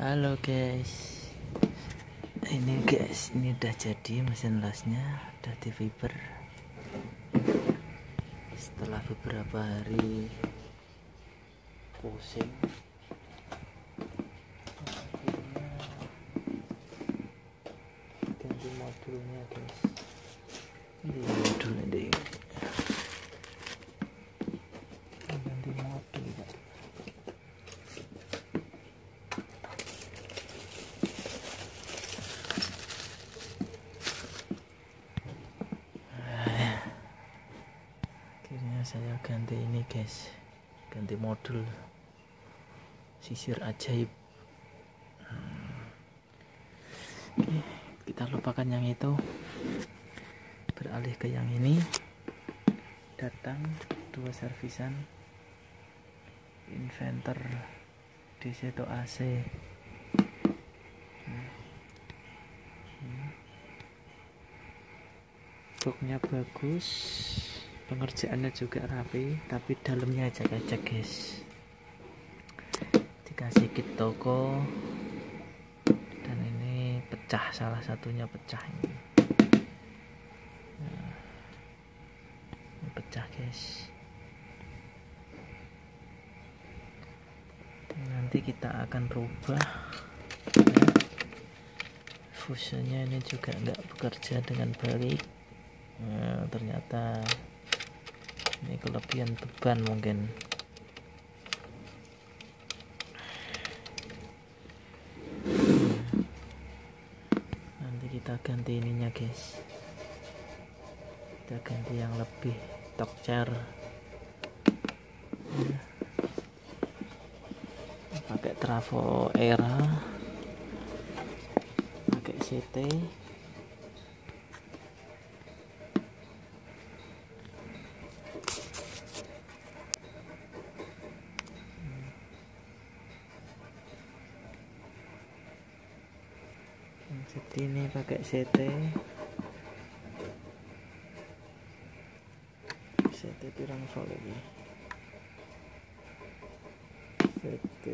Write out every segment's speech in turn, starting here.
Halo guys, ini udah jadi mesin lasnya, udah di fiber. Setelah beberapa hari pusing, ganti modulnya guys. Ini modulnya deh, ganti modul guys. Saya ganti ini guys, ganti modul sisir ajaib. Oke, kita lupakan yang itu, beralih ke yang ini. Datang dua servisan inverter DC to AC. Boxnya bagus, pengerjaannya juga rapi, tapi dalamnya aja guys. Dikasih kit toko, dan ini pecah, salah satunya pecah ini. Nah, ini pecah guys. Nanti kita akan rubah. Fusinya ini juga nggak bekerja dengan baik. Nah, ternyata ini kelebihan beban mungkin. Nanti kita ganti ininya guys, kita ganti yang lebih top chair, pakai trafo era, pakai CT. Jadi ini pakai CT pirang volt ini, CT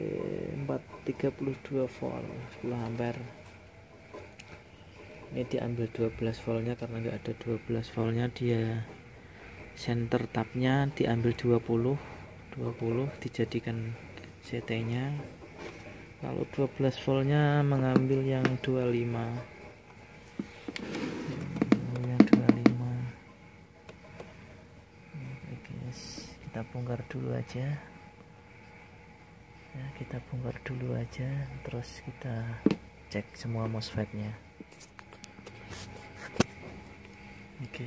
432 volt, 10 ampere. Ini diambil 12 voltnya karena nggak ada 12 voltnya, dia center tapnya diambil 20, dijadikan CT nya. Kalau 12 voltnya mengambil yang 25, Oke, kita bongkar dulu aja ya, terus kita cek semua MOSFET-nya. Oke,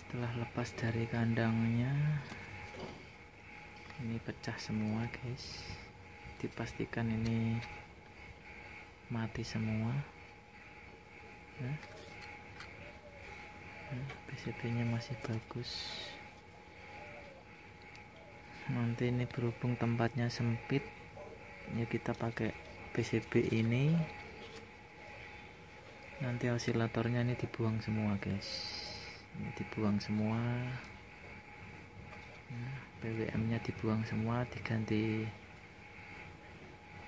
setelah lepas dari kandangnya ini pecah semua guys, dipastikan ini mati semua. PCB nya masih bagus. Nanti ini berhubung tempatnya sempit ya, kita pakai PCB ini. Nanti osilatornya ini dibuang semua guys, PWM nya dibuang semua, diganti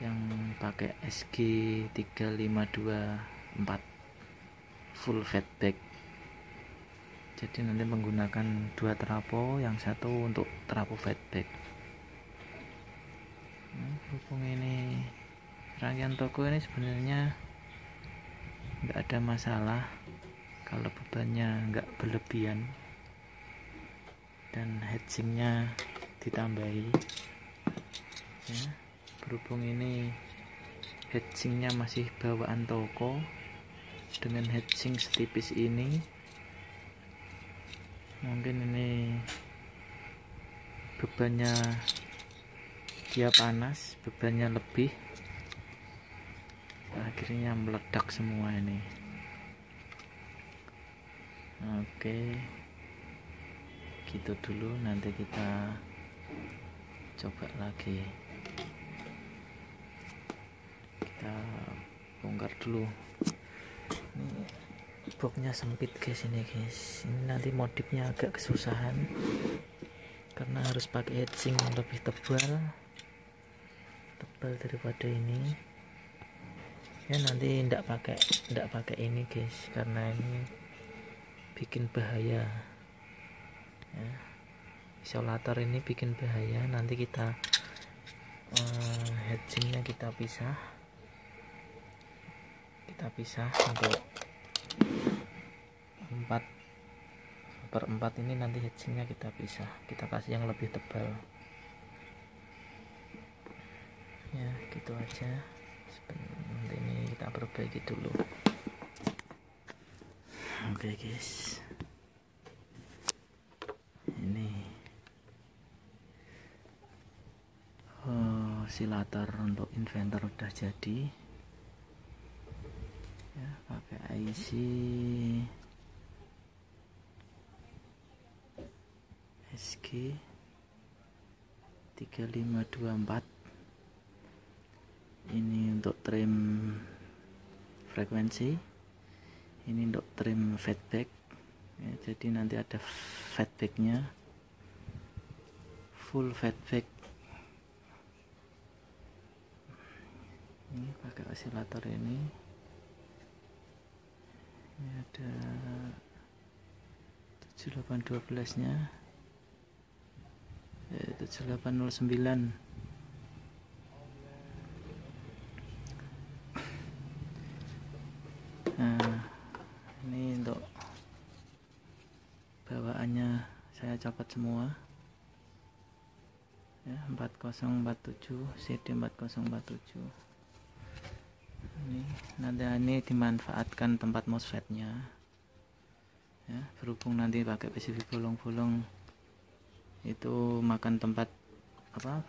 yang pakai SG3524 full feedback. Jadi nanti menggunakan dua trafo, yang satu untuk trafo feedback. Berhubung ini rangkaian toko ini sebenarnya nggak ada masalah kalau bebannya nggak berlebihan dan heatsingnya ditambahi ya. Berhubung ini heatsingnya masih bawaan toko, dengan heatsing setipis ini mungkin ini bebannya dia panas, bebannya lebih, akhirnya meledak semua ini. Oke, itu dulu, nanti kita coba lagi, kita bongkar dulu. Ini boxnya sempit guys, ini nanti modifnya agak kesusahan karena harus pakai etching yang lebih tebal daripada ini ya. Nanti tidak pakai ini guys, karena ini bikin bahaya ya. Isolator ini bikin bahaya, nanti kita hatchingnya kita pisah untuk 4/4 ini, nanti hatchingnya kita pisah, kita kasih yang lebih tebal ya. Gitu aja, nanti ini kita perbaiki dulu. Oke guys, ini oscillator untuk inverter udah jadi ya, pakai IC SG3524. Ini untuk trim frekuensi, ini untuk trim feedback ya, jadi nanti ada feedbacknya, full feedback. Ini pakai oscillator ini ada 7812 nya 7809. Nah, ini untuk bawaannya saya copot semua ya, 4047 CD4047 ini. Nanti ini dimanfaatkan tempat MOSFET-nya ya, berhubung nanti pakai PCB bolong-bolong itu makan tempat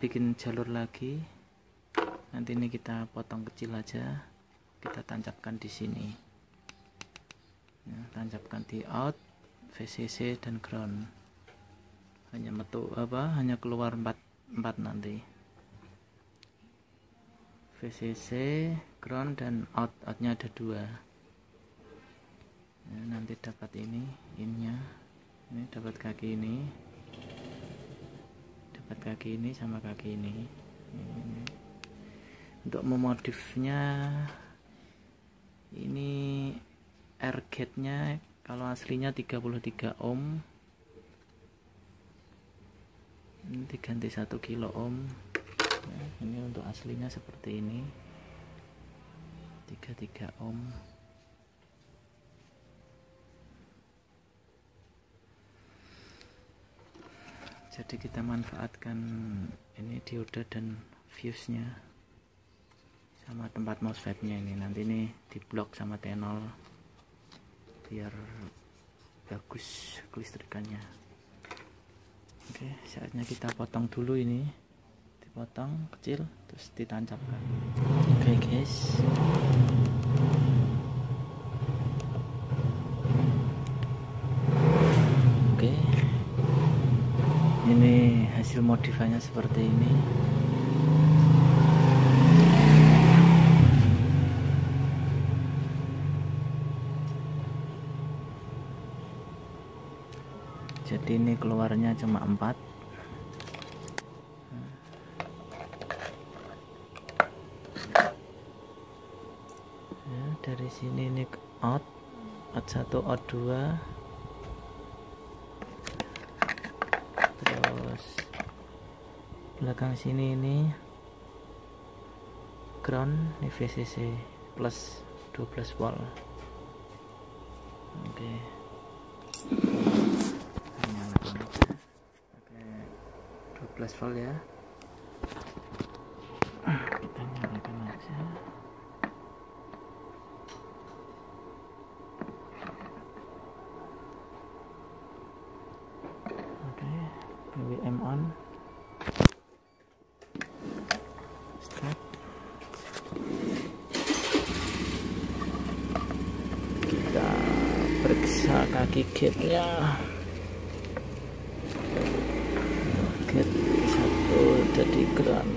bikin jalur lagi. Nanti ini kita potong kecil aja, kita tancapkan di sini. Ya, tancapkan di out, VCC dan ground. Hanya hanya keluar 4 nanti. VCC, ground dan out. Outnya ada 2. Ya, nanti dapat ini, innya. Ini dapat kaki ini. Dapat kaki ini sama kaki ini. Ini. Untuk memodifnya ini air gate-nya kalau aslinya 33 ohm ini diganti 1 kilo ohm ya, ini untuk aslinya seperti ini 33 ohm jadi kita manfaatkan ini dioda dan fuse-nya sama tempat MOSFET-nya ini. Nanti ini diblok sama tenol biar bagus kelistrikannya. Oke, saatnya kita potong dulu ini, dipotong kecil terus ditancapkan. Oke guys, oke, ini hasil modifannya seperti ini. Jadi ini keluarnya cuma 4. Ya, dari sini ini out, out 1, out 2. Terus belakang sini ini ground, ini VCC plus 12 volt. Oke. Volt ya, kita nyalakan aja. Oke, BWM on, start. Kita periksa kaki gate-nya. Di ground,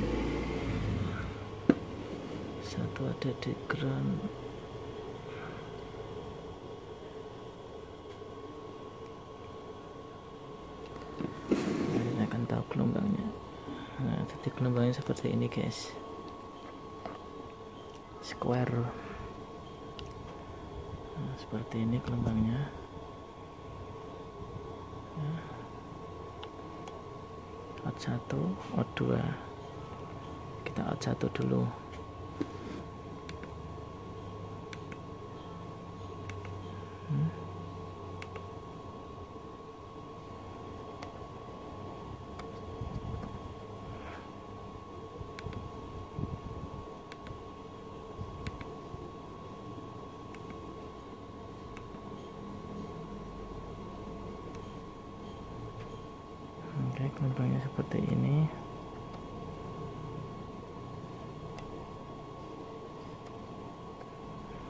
satu ada di ground, ini akan lubangnya seperti ini guys, square. Nah, seperti ini lubangnya. Out 1, out 2. Kita out 1 dulu. Lubangnya seperti ini.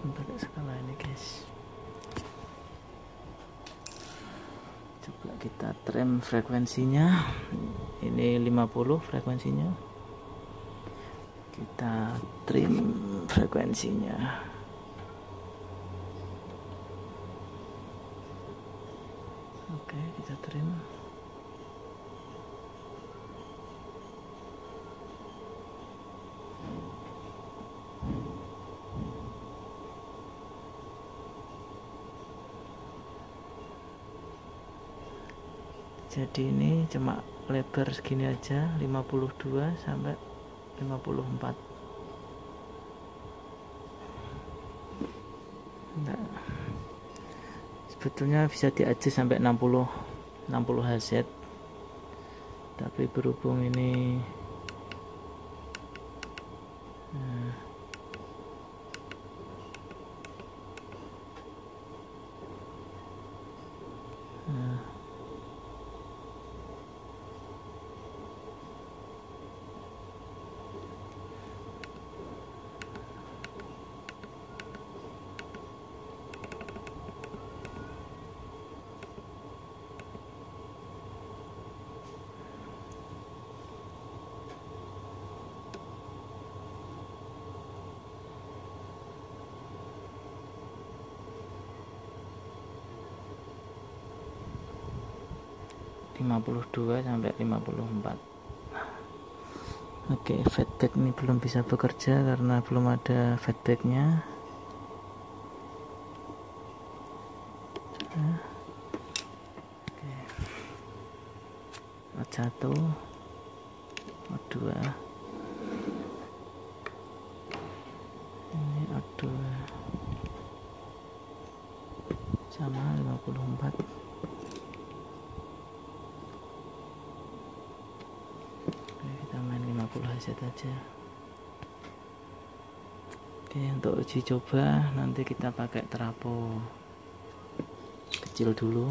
Bentuk skala ini guys. Coba kita trim frekuensinya. Ini 50 frekuensinya. Kita trim frekuensinya. Oke, kita trim. Jadi ini cuma lebar segini aja, 52 sampai 54. Enggak. Sebetulnya bisa diadjust sampai 60 Hz. Tapi berhubung ini sampai 54. Oke, feedback ini belum bisa bekerja karena belum ada feedbacknya. Oke. Out 1, out 2. Ini out 2. Sama 54. Aja. Oke, untuk uji coba nanti kita pakai trapo kecil dulu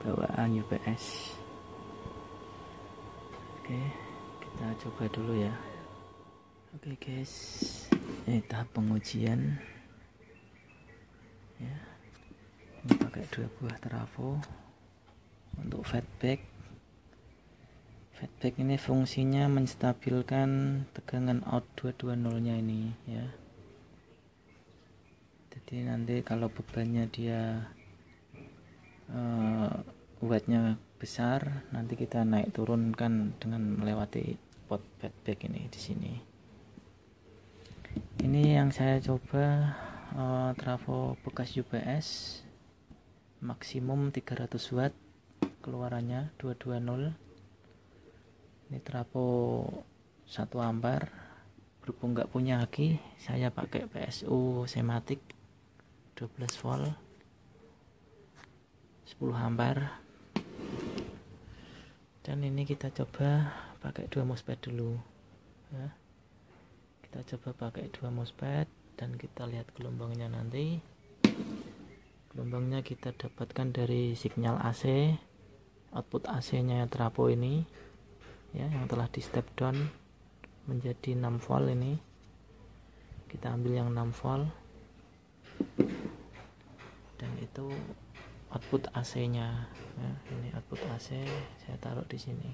bawaan UPS. Oke, kita coba dulu ya. Oke guys, ini tahap pengujian ya. Ini pakai 2 buah trapo untuk feedback. Feedback ini fungsinya menstabilkan tegangan out 220 nya ini ya. Jadi nanti kalau bebannya dia wattnya besar, nanti kita naik turunkan dengan melewati pot feedback ini di sini. Ini yang saya coba trafo bekas UPS maksimum 300 watt keluarannya 220. Ini trapo 1 ampere. Berhubung nggak punya aki, saya pakai PSU sematik 12 volt 10 ampere. Dan ini kita coba pakai 2 MOSFET dulu ya. Kita coba pakai 2 MOSFET dan kita lihat gelombangnya nanti. Gelombangnya kita dapatkan dari sinyal AC, output AC nya trapo ini ya, yang telah di step down menjadi 6 volt ini. Kita ambil yang 6 volt dan itu output AC nya ya, ini output AC saya taruh di sini.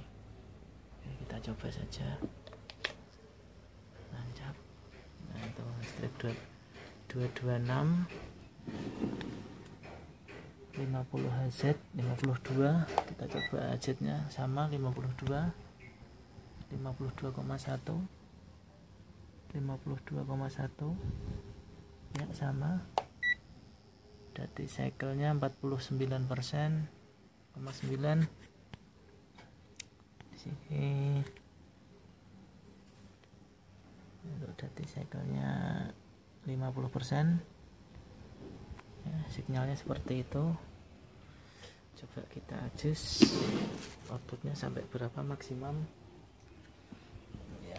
Oke, kita coba saja, tancap. Nah, itu step down 226 50 Hz 52. Kita coba Hz nya sama 52 52,1 ya, sama. Dati cycle-nya 49%, 0,9. Di sini untuk dati cycle-nya 50%. Ya, signalnya seperti itu. Coba kita adjust outputnya sampai berapa maksimum ya.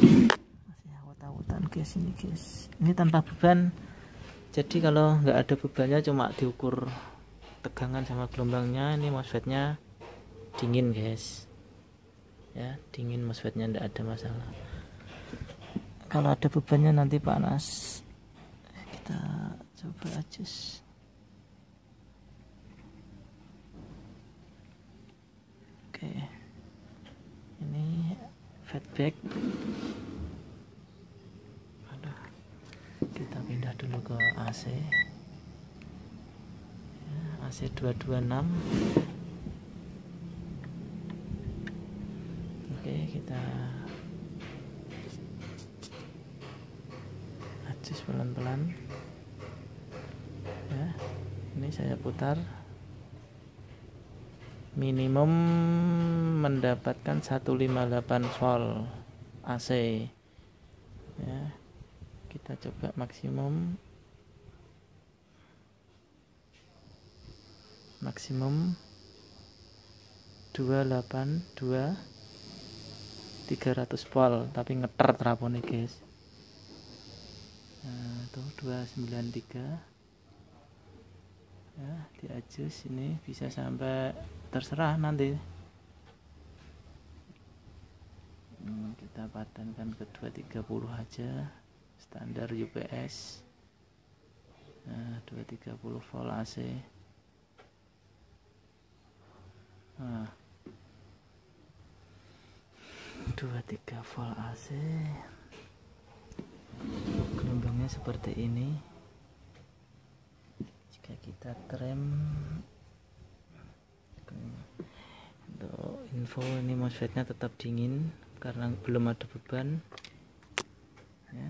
Masih awut-awutan guys ini guys, ini tanpa beban. Jadi kalau nggak ada bebannya cuma diukur tegangan sama gelombangnya, ini MOSFET-nya dingin guys ya, dingin MOSFET-nya, nggak ada masalah. Kalau ada bebannya nanti panas. Kita coba adjust. Oke, ini feedback. Aduh, kita pindah dulu ke AC ya, AC 226. Oke, kita adjust pelan-pelan ya. Ini saya putar minimum mendapatkan 158 volt AC ya. Kita coba maksimum, maksimum 282 300 volt, tapi ngeter terapone guys. Nah, tuh 293 ya, di adjust ini bisa sampai, terserah nanti. Kita patenkan ke 230 aja, standar UPS. Nah, 230 volt AC. Nah, 230 volt AC, gelombangnya seperti ini. Kita trim untuk info, ini MOSFET-nya tetap dingin karena belum ada beban ya,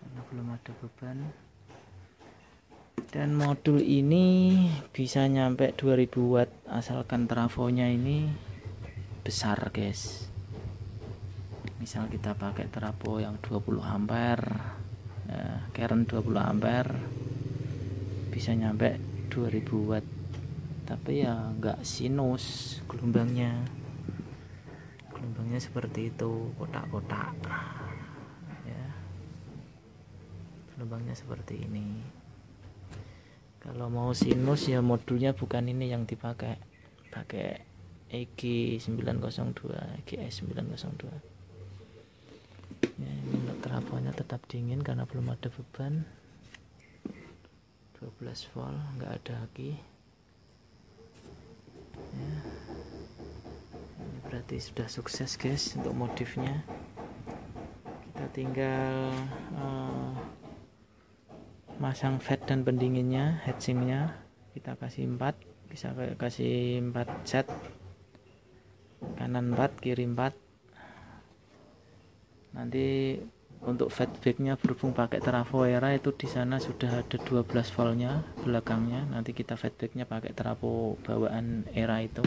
karena belum ada beban. Dan modul ini bisa nyampe 2000 watt asalkan trafonya ini besar guys. Misal kita pakai trafo yang 20 ampere current 20 ampere bisa nyampe 2000 watt, tapi ya nggak sinus gelombangnya, gelombangnya seperti itu, kotak-kotak ya, gelombangnya seperti ini. Kalau mau sinus ya modulnya bukan ini yang dipakai, pakai EG902, GS902 ya. Trafonya tetap dingin karena belum ada beban, 12 volt, nggak ada aki ya. Ini berarti sudah sukses guys untuk modifnya. Kita tinggal masang FET dan pendinginnya, heatsink-nya kita kasih 4, bisa kasih 4 set, kanan 4 kiri 4. Nanti untuk feedbacknya berhubung pakai trafo era itu di sana sudah ada 12 voltnya belakangnya, nanti kita feedbacknya pakai trafo bawaan era itu,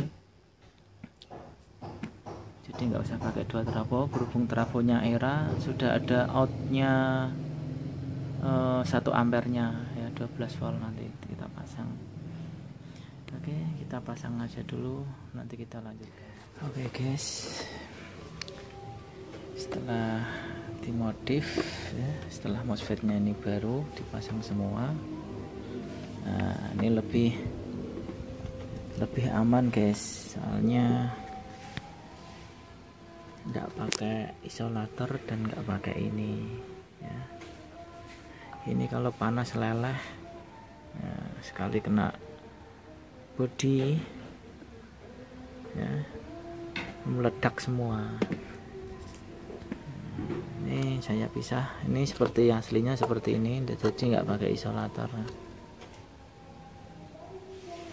jadi nggak usah pakai dua trafo. Berhubung trafonya era sudah ada outnya 1 ampernya ya, 12 volt nanti kita pasang. Oke, kita pasang aja dulu, nanti kita lanjut. Oke guys, setelah dimodif ya, setelah MOSFET-nya ini baru dipasang semua. Nah, ini lebih aman guys, soalnya nggak pakai isolator dan nggak pakai ini ya. Ini kalau panas leleh ya, sekali kena body ya, meledak semua. Ini saya pisah, ini seperti aslinya seperti ini, jadi nggak pakai isolator.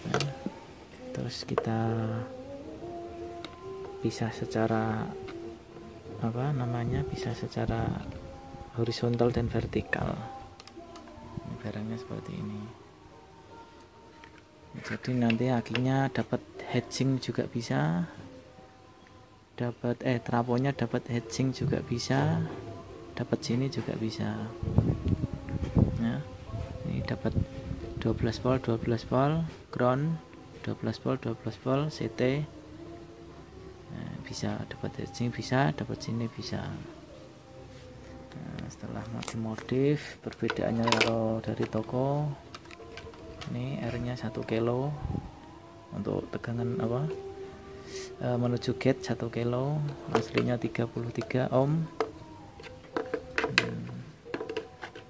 Nah, terus harus kita pisah secara pisah secara horizontal dan vertikal. Ini barangnya seperti ini. Jadi nanti akhirnya dapat hedging juga bisa, dapat traponya dapat hedging juga bisa, dapat sini juga bisa. Nah, ini dapat 12 volt, ground, 12 volt, CT. Nah, bisa dapat hedging, bisa dapat sini bisa. Nah, setelah modif, perbedaannya kalau dari toko ini R-nya 1 kilo untuk tegangan menuju gate 1 kilo, aslinya 33 ohm.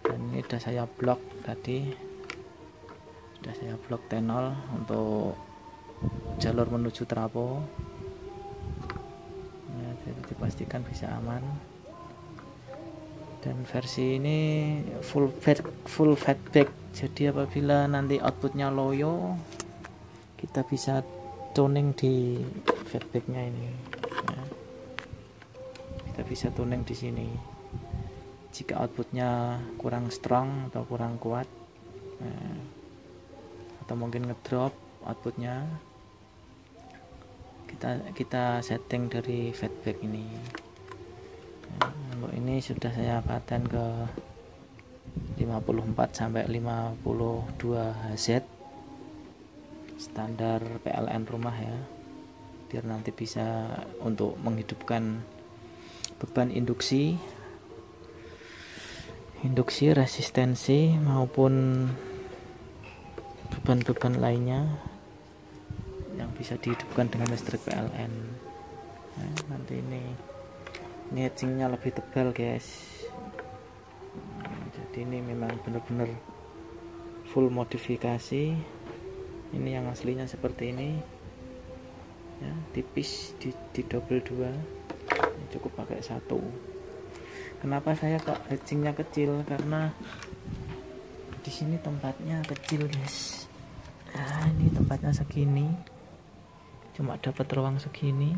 Dan ini sudah saya blok tadi. Sudah saya blok tenol untuk jalur menuju trapo. Nah, jadi dipastikan bisa aman. Dan versi ini full feedback. Jadi apabila nanti outputnya loyo, kita bisa tuning di feedbacknya ini. Nah, kita bisa tuning di sini. Jika outputnya kurang strong atau kurang kuat, nah, atau mungkin ngedrop outputnya, kita setting dari feedback ini. Nah, ini sudah saya paten ke 54 sampai 52 Hz standar PLN rumah ya, biar nanti bisa untuk menghidupkan beban induksi, resistensi maupun beban-beban lainnya yang bisa dihidupkan dengan listrik PLN. Nah, nanti ini edgingnya lebih tebal guys. Nah, jadi ini memang benar-benar full modifikasi. Ini yang aslinya seperti ini ya, tipis di double 2, cukup pakai 1. Kenapa saya kok edgingnya kecil, karena di sini tempatnya kecil guys. Nah, ini tempatnya segini, cuma dapat ruang segini,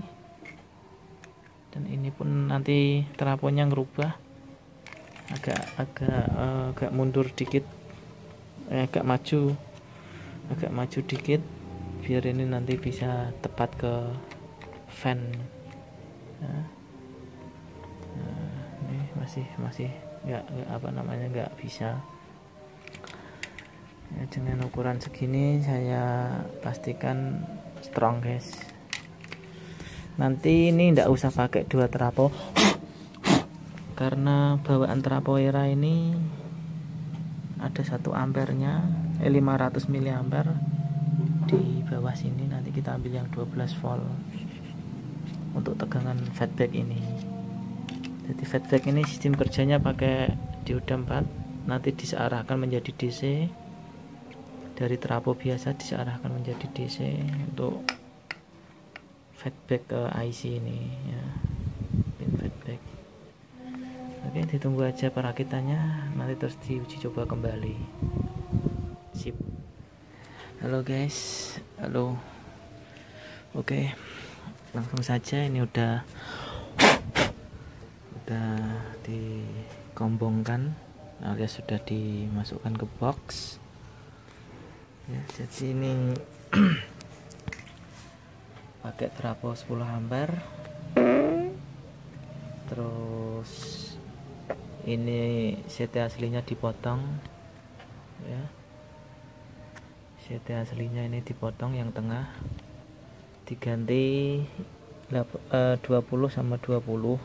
dan ini pun nanti traponya ngerubah agak mundur dikit, agak maju dikit, biar ini nanti bisa tepat ke fan. Nah, ini masih nggak bisa. Ya, dengan ukuran segini saya pastikan strong guys. Nanti ini tidak usah pakai 2 trapo karena bawaan trapo era ini ada 1 ampernya, 500 miliampere di bawah sini. Nanti kita ambil yang 12 volt untuk tegangan feedback ini. Jadi feedback ini sistem kerjanya pakai dioda 4, nanti disearahkan menjadi DC. Dari trapo biasa diarahkan menjadi DC untuk feedback ke IC ini ya, pin feedback. Oke, ditunggu aja perakitannya, nanti terus diuji coba kembali. Sip. Halo guys, halo. Oke, langsung saja, ini udah dikombongkan alias sudah dimasukkan ke box. Ya, jadi ini pakai trapo 10 ampere. Terus ini CT aslinya dipotong ya. CT aslinya ini dipotong yang tengah, diganti 20 sama 20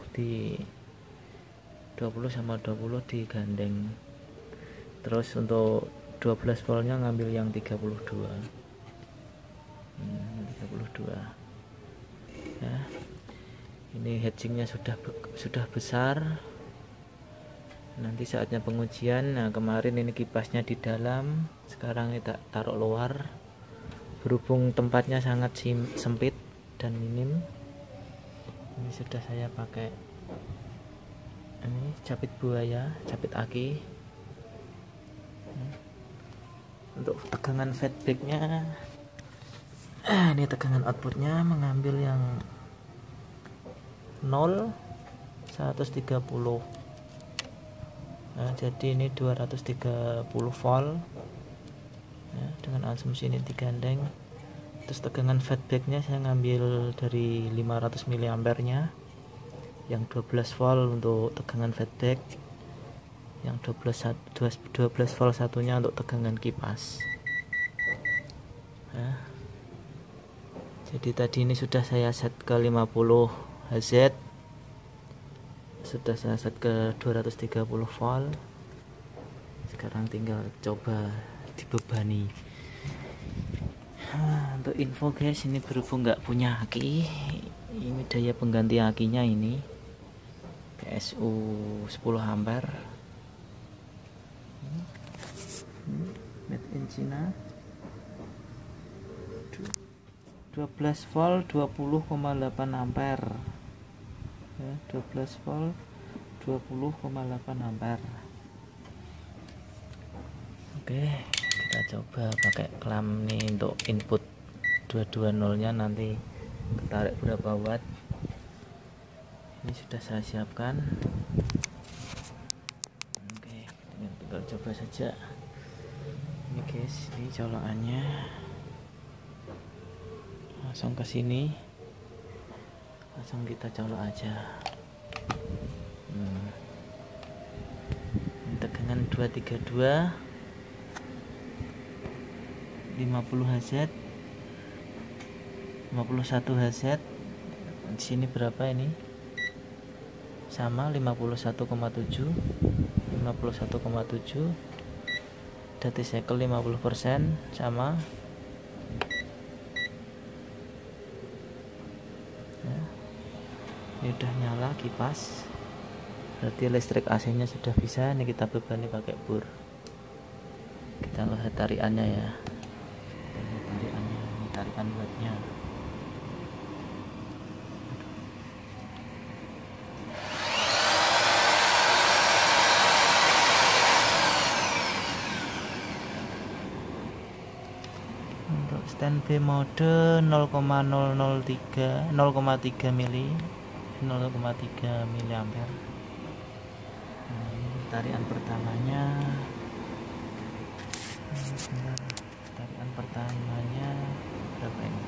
digandeng. Terus untuk 12 voltnya ngambil yang 32 ya. Ini hedgingnya sudah besar, nanti saatnya pengujian. Nah, kemarin ini kipasnya di dalam, sekarang kita taruh luar. Berhubung tempatnya sangat sempit dan minim, ini sudah saya pakai ini capit buaya, capit aki. Untuk tegangan feedbacknya Ini tegangan outputnya mengambil yang 0 130. Nah, jadi ini 230 volt ya, dengan asumsi ini digandeng. Terus tegangan feedbacknya saya ngambil dari 500 mA nya, yang 12 volt untuk tegangan feedback, yang 12 volt satunya untuk tegangan kipas ya. Jadi tadi ini sudah saya set ke 50 Hz, sudah saya set ke 230 volt. Sekarang tinggal coba dibebani. Untuk info guys, ini berhubung nggak punya aki, ini daya pengganti akinya ini PSU 10 ampere made in China, 12 volt 20,8 ampere ya, 12 volt 20,8 ampere. Oke, kita coba pakai clamp nih untuk input 220 nya, nanti ketarik berapa watt. Ini sudah saya siapkan. Oke, tinggal coba saja. Ini guys, ini colokannya langsung ke sini, langsung kita colok aja. Tegangan 232 50 Hz, 51 Hz. Di sini berapa ini? Sama 51,7, 51,7. Dati cycle 50% sama. Ini udah nyala kipas, berarti listrik AC nya sudah bisa. Ini kita bebani pakai bor, kita lihat tarikannya ya, tarikannya, tarikan buatnya. Untuk stand B mode 0,003 0,3 mA. Tarian pertamanya, tarian pertamanya berapa ini?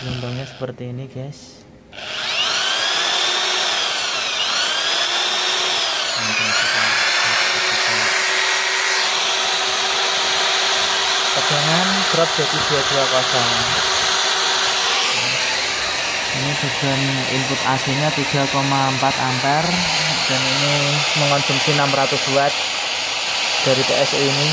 Gelombangnya seperti ini guys. Tegangan drop jadi 220. Ini beban input AC nya 3,4 ampere, dan ini mengonsumsi 600 watt dari PSU ini.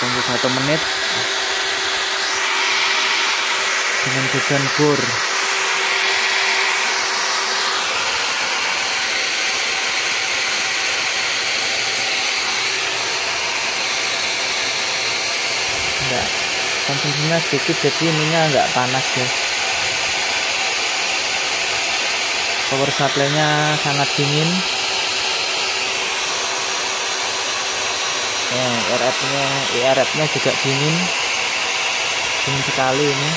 Tunggu 1 menit dengan beban bor. Enggak, konsumsinya sedikit jadi ininya enggak panas guys. Power supply-nya sangat dingin. IRF-nya juga dingin sekali ini.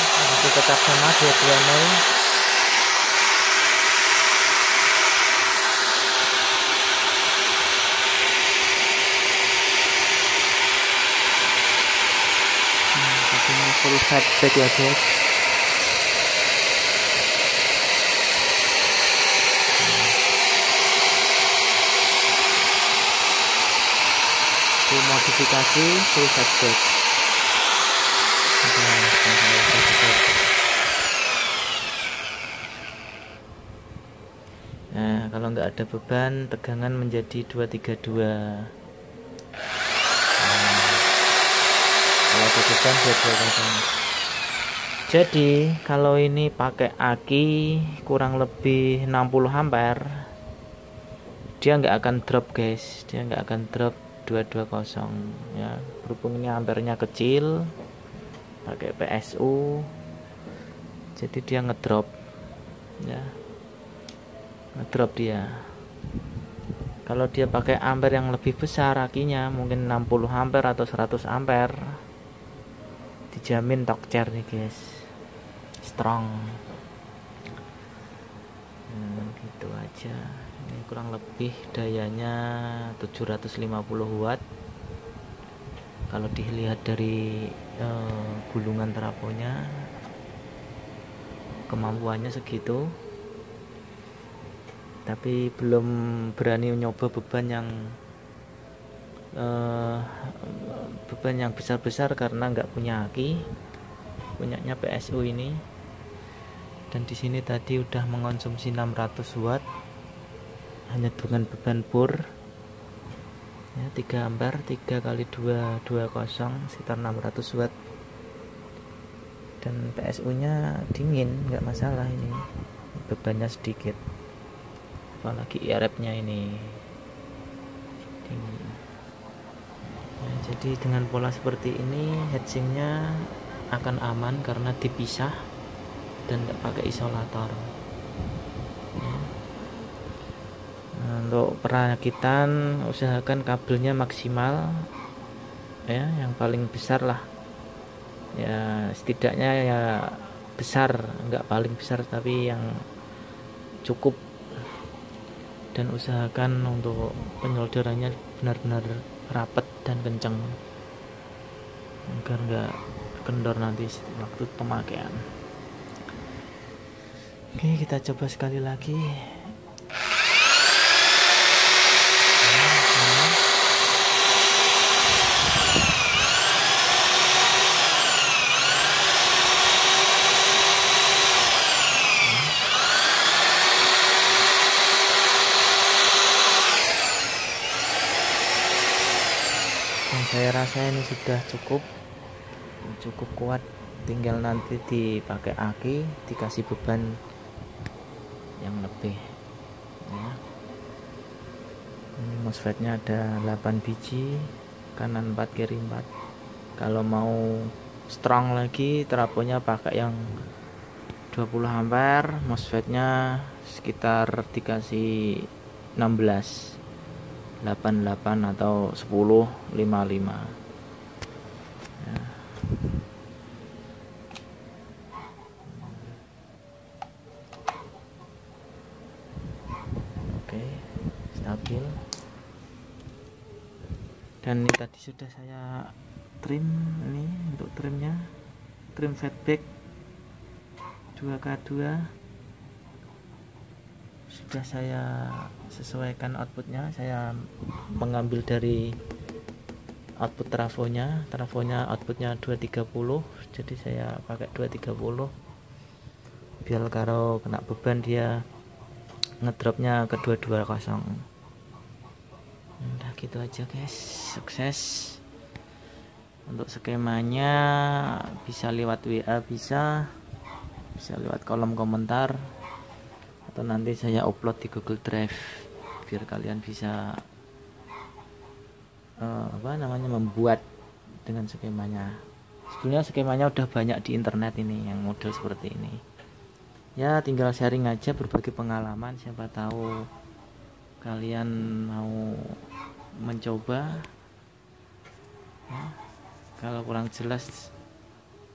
Nanti tetap sama 220. Ini full feedback ya guys. Modifikasi full feedback. Nah, kalau nggak ada beban, tegangan menjadi 232. Kalau ada beban 232. Jadi kalau ini pakai aki kurang lebih 60 ampere, dia nggak akan drop, guys. Dia nggak akan drop 220 ya. Berhubung ini ampernya kecil, pakai PSU, jadi dia ngedrop ya, ngedrop dia. Kalau dia pakai ampere yang lebih besar akinya, mungkin 60 ampere atau 100 ampere, dijamin tokcer nih guys, strong. Gitu aja. Ini kurang lebih dayanya 750 watt. Kalau dilihat dari gulungan trafonya, kemampuannya segitu, tapi belum berani nyoba beban yang besar-besar karena nggak punya aki, punyanya PSU ini. Dan di sini tadi udah mengonsumsi 600 watt hanya dengan beban bor ya, 3 ampere 3 kali 220, sekitar 600 watt. Dan PSU nya dingin, nggak masalah, ini bebannya sedikit, apalagi IRF nya ini dingin. Nah, jadi dengan pola seperti ini heatsink nya akan aman karena dipisah dan nggak pakai isolator. Untuk perakitan usahakan kabelnya maksimal ya, yang paling besar lah ya, setidaknya ya besar, nggak paling besar tapi yang cukup. Dan usahakan untuk penyolderannya benar-benar rapat dan kencang agar nggak kendor nanti waktu pemakaian. Oke, kita coba sekali lagi. Saya rasa ini sudah cukup kuat, tinggal nanti dipakai aki, dikasih beban yang lebih ya. Ini MOSFET-nya ada 8 biji, kanan 4 kiri 4. Kalau mau strong lagi, trafonya pakai yang 20 ampere, MOSFET-nya sekitar dikasih 16. 88 atau 10 55 ya. Oke, stabil. Dan ini tadi sudah saya trim, ini untuk trimnya, trim feedback 2K2 sudah saya sesuaikan outputnya. Saya mengambil dari output trafonya, outputnya 230, jadi saya pakai 230 biar kalau kena beban dia ngedropnya ke 220. Udah gitu aja guys, sukses. Untuk skemanya bisa lewat WA, bisa lewat kolom komentar, atau nanti saya upload di Google Drive biar kalian bisa membuat dengan skemanya. Sebenarnya skemanya udah banyak di internet ini yang model seperti ini ya, tinggal sharing aja, berbagi pengalaman. Siapa tahu kalian mau mencoba ya. Kalau kurang jelas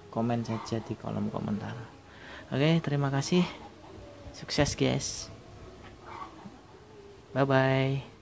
komen saja di kolom komentar. Oke, terima kasih. Sukses guys. Bye bye.